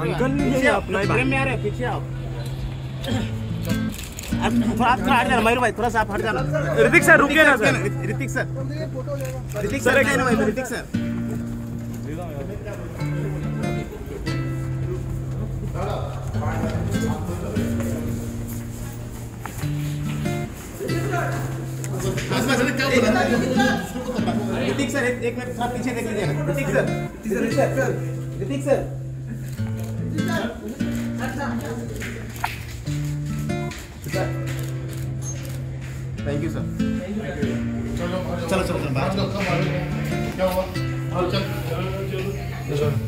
Uncle नहीं अपना ही में आ रहे, पीछे आओ थोड़ा हट जाना मयूर भाई, थोड़ा सा आप हट जाना। ऋतिक सर रुकिए ना सर, ऋतिक सर नहीं ना भाई, ऋतिक सर ऋतिक सर एक मिनट थोड़ा पीछे देख लीजिए। Hrithik sir thank you sir, चलो चलो चलो बात क्या हुआ।